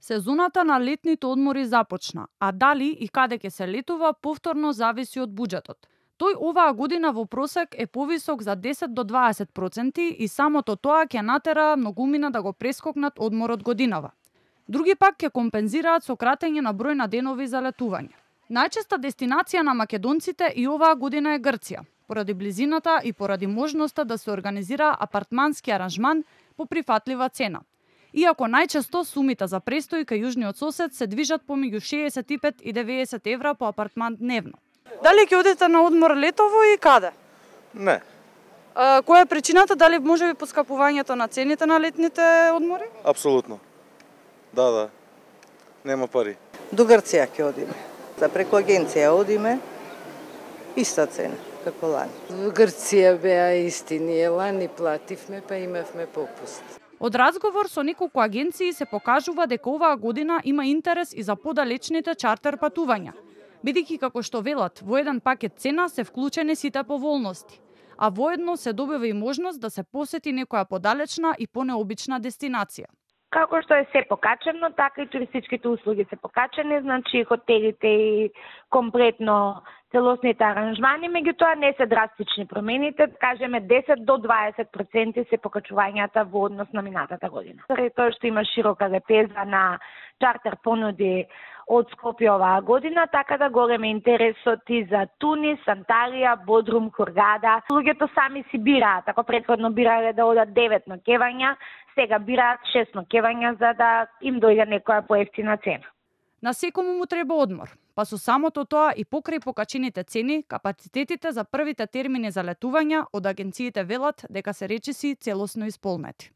Сезоната на летните одмори започна, а дали и каде ќе се летува повторно зависи од буџетот. Тој оваа година во просек е повисок за 10 до 20% и самото тоа ќе натера многумина да го прескокнат одморот годинава. Други пак ќе компензираат со кратење на број на денови за летување. Најчеста дестинација на македонците и оваа година е Грција, поради близината и поради можноста да се организира апартмански аранжман по прифатлива цена. Иако најчесто сумите за престој кај јужниот сосед се движат помеѓу 65 и 90 евра по апартман дневно. Дали ќе одите на одмор летово и каде? Не. Која е причината, дали можеби поскапувањето на цените на летните одмори? Апсолутно. Да. Нема пари. До Грција ќе одиме. За преку агенција одиме, иста цена како лани. Во Грција беа истини, лани плативме, па имавме попуст. Од разговор со неколку агенции се покажува дека оваа година има интерес и за подалечните чартер патувања, бидејќи како што велат, во еден пакет цена се вклучени сите поволности, а воедно се добива и можност да се посети некоја подалечна и понеобична дестинација. Како што е се покачено, така и туристичките услуги се покачени, значи хотелите и комплетно целосните аранжмани, меѓутоа не се драстични промените, кажеме 10 до 20% се покачувањата во однос на минатата година. Заради тоа што има широка лепеза на чартер понуди од Скопје оваа година, така да голем е интересот и за Тунис, Анталија, Бодрум, Хургада. Луѓето сами си бираат, ако претходно бирале да одат 9 нокевања, сега бираат 6 нокевања за да им дојде некоја поевтина цена. На секому му треба одмор, па со самото тоа и покрај покачените цени, капацитетите за првите термини за летувања од агенциите велат дека се речиси целосно исполнети.